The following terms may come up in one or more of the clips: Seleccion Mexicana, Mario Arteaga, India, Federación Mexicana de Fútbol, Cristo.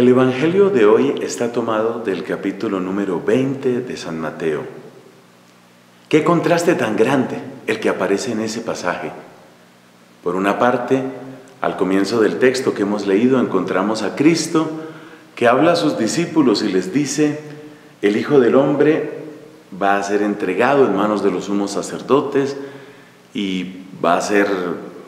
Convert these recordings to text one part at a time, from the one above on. El Evangelio de hoy está tomado del capítulo número 20 de San Mateo. ¡Qué contraste tan grande el que aparece en ese pasaje! Por una parte, al comienzo del texto que hemos leído encontramos a Cristo que habla a sus discípulos y les dice: el Hijo del Hombre va a ser entregado en manos de los sumos sacerdotes y va a ser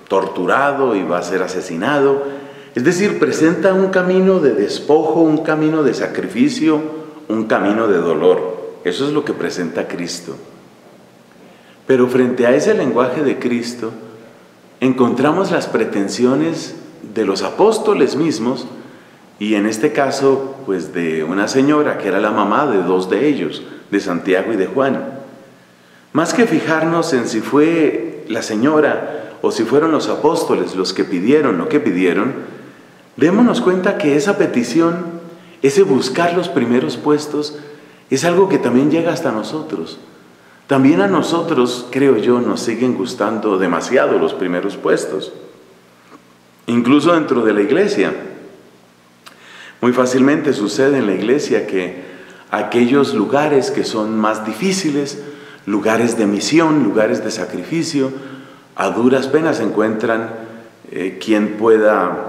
torturado y va a ser asesinado. Es decir, presenta un camino de despojo, un camino de sacrificio, un camino de dolor. Eso es lo que presenta Cristo. Pero frente a ese lenguaje de Cristo, encontramos las pretensiones de los apóstoles mismos y en este caso, pues de una señora que era la mamá de dos de ellos, de Santiago y de Juan. Más que fijarnos en si fue la señora o si fueron los apóstoles los que pidieron lo que pidieron, démonos cuenta que esa petición, ese buscar los primeros puestos, es algo que también llega hasta nosotros. También a nosotros, creo yo, nos siguen gustando demasiado los primeros puestos. Incluso dentro de la iglesia. Muy fácilmente sucede en la iglesia que aquellos lugares que son más difíciles, lugares de misión, lugares de sacrificio, a duras penas encuentran quien pueda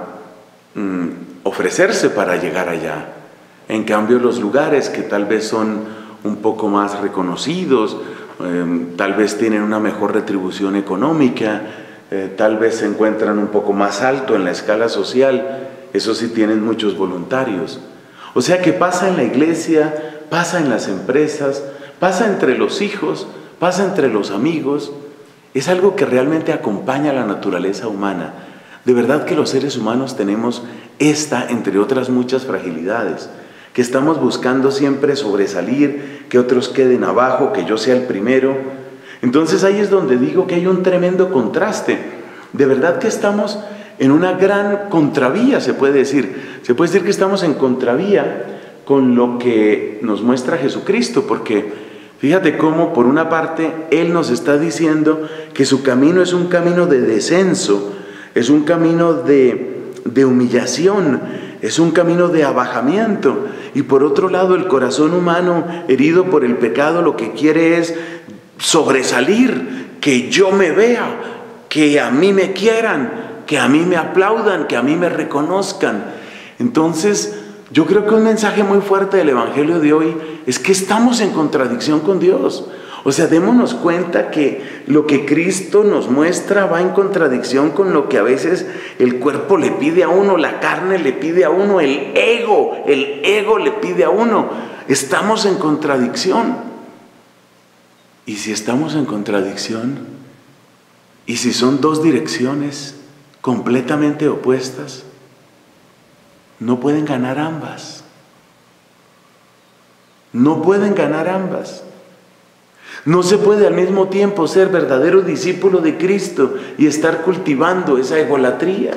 ofrecerse para llegar allá. En cambio, los lugares que tal vez son un poco más reconocidos, tal vez tienen una mejor retribución económica, tal vez se encuentran un poco más alto en la escala social, eso sí tienen muchos voluntarios. O sea que pasa en la iglesia, pasa en las empresas, pasa entre los hijos, pasa entre los amigos. Es algo que realmente acompaña a la naturaleza humana. De verdad que los seres humanos tenemos esta, entre otras muchas fragilidades, que estamos buscando siempre sobresalir, que otros queden abajo, que yo sea el primero. Entonces ahí es donde digo que hay un tremendo contraste. De verdad que estamos en una gran contravía, se puede decir. Se puede decir que estamos en contravía con lo que nos muestra Jesucristo, porque fíjate cómo por una parte Él nos está diciendo que su camino es un camino de descenso, es un camino de humillación, es un camino de abajamiento. Y por otro lado, el corazón humano herido por el pecado lo que quiere es sobresalir, que yo me vea, que a mí me quieran, que a mí me aplaudan, que a mí me reconozcan. Entonces, yo creo que un mensaje muy fuerte del Evangelio de hoy es que estamos en contradicción con Dios. O sea, démonos cuenta que lo que Cristo nos muestra va en contradicción con lo que a veces el cuerpo le pide a uno, la carne le pide a uno, el ego le pide a uno. Estamos en contradicción. Y si estamos en contradicción, y si son dos direcciones completamente opuestas, no pueden ganar ambas. No pueden ganar ambas. No se puede al mismo tiempo ser verdadero discípulo de Cristo y estar cultivando esa egolatría.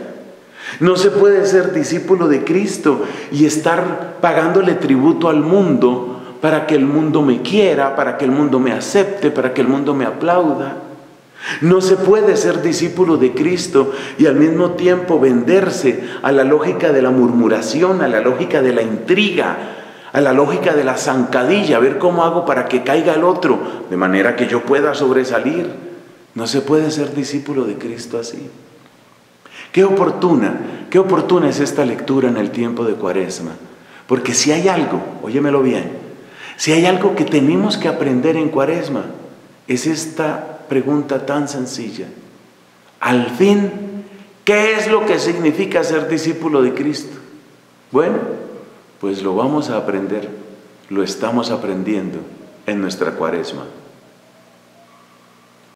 No se puede ser discípulo de Cristo y estar pagándole tributo al mundo para que el mundo me quiera, para que el mundo me acepte, para que el mundo me aplauda. No se puede ser discípulo de Cristo y al mismo tiempo venderse a la lógica de la murmuración, a la lógica de la intriga, a la lógica de la zancadilla, a ver cómo hago para que caiga el otro, de manera que yo pueda sobresalir. No se puede ser discípulo de Cristo así. Qué oportuna es esta lectura en el tiempo de Cuaresma. Porque si hay algo, óyemelo bien, si hay algo que tenemos que aprender en Cuaresma, es esta pregunta tan sencilla. Al fin, ¿qué es lo que significa ser discípulo de Cristo? Bueno, pues lo vamos a aprender, lo estamos aprendiendo en nuestra Cuaresma.